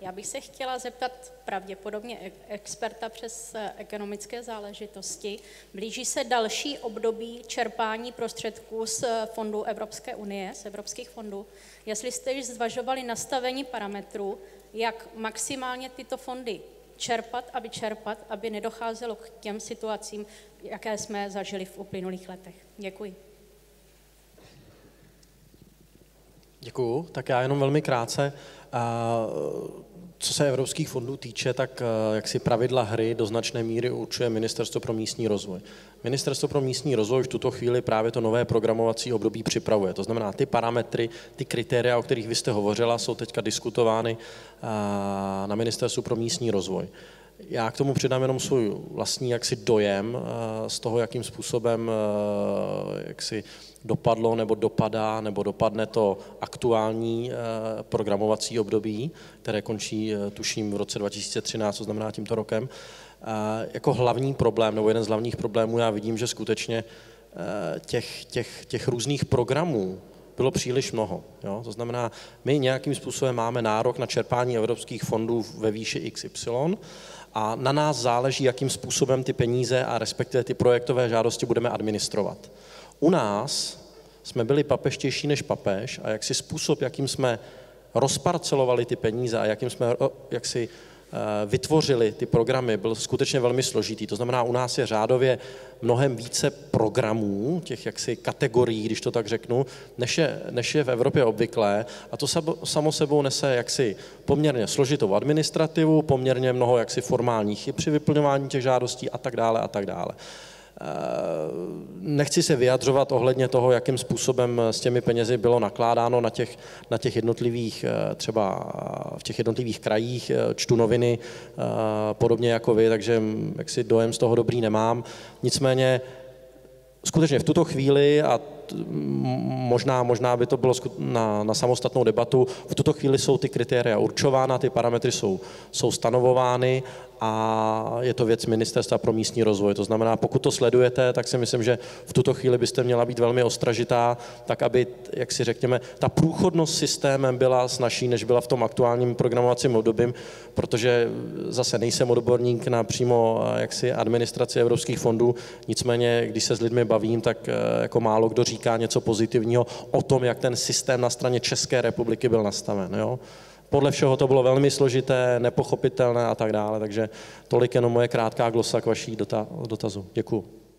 Já bych se chtěla zeptat pravděpodobně experta přes ekonomické záležitosti. Blíží se další období čerpání prostředků z fondů Evropské unie, z evropských fondů. Jestli jste již zvažovali nastavení parametrů, jak maximálně tyto fondy čerpat a vyčerpat, aby nedocházelo k těm situacím, jaké jsme zažili v uplynulých letech. Děkuji. Děkuju. Tak já jenom velmi krátce. Co se evropských fondů týče, tak jak si pravidla hry do značné míry určuje Ministerstvo pro místní rozvoj. Ministerstvo pro místní rozvoj v tuto chvíli právě to nové programovací období připravuje. To znamená, ty parametry, ty kritéria, o kterých vy jste hovořila, jsou teďka diskutovány na Ministerstvu pro místní rozvoj. Já k tomu přidám jenom svůj vlastní jaksi dojem z toho, jakým způsobem jaksi dopadlo nebo dopadá nebo dopadne to aktuální programovací období, které končí tuším v roce 2013, to znamená tímto rokem. Jako hlavní problém nebo jeden z hlavních problémů já vidím, že skutečně těch různých programů bylo příliš mnoho. Jo? To znamená, my nějakým způsobem máme nárok na čerpání evropských fondů ve výši XY a na nás záleží, jakým způsobem ty peníze a respektive ty projektové žádosti budeme administrovat. U nás jsme byli papeštější než papež a jaksi způsob, jakým jsme rozparcelovali ty peníze a jakým jsme jaksi vytvořili ty programy, byl skutečně velmi složitý. To znamená, u nás je řádově mnohem více programů, těch jaksi kategorií, když to tak řeknu, než je v Evropě obvyklé. A to samo sebou nese jaksi poměrně složitou administrativu, poměrně mnoho jaksi formálních chyb při vyplňování těch žádostí a tak dále a tak dále. Nechci se vyjadřovat ohledně toho, jakým způsobem s těmi penězi bylo nakládáno na těch jednotlivých, třeba v těch jednotlivých krajích, čtu noviny, podobně jako vy, takže jaksi dojem z toho dobrý nemám. Nicméně skutečně v tuto chvíli, a možná by to bylo na samostatnou debatu, v tuto chvíli jsou ty kritéria určována, ty parametry jsou stanovovány a je to věc Ministerstva pro místní rozvoj. To znamená, pokud to sledujete, tak si myslím, že v tuto chvíli byste měla být velmi ostražitá, tak aby, jak si řekněme, ta průchodnost systémem byla snazší, než byla v tom aktuálním programovacím období, protože zase nejsem odborník na přímo jaksi administraci evropských fondů, nicméně, když se s lidmi bavím, tak jako málo kdo říká něco pozitivního o tom, jak ten systém na straně České republiky byl nastaven. Jo? Podle všeho to bylo velmi složité, nepochopitelné a tak dále, takže tolik jenom moje krátká glosa k vaší dotazu. Děkuju.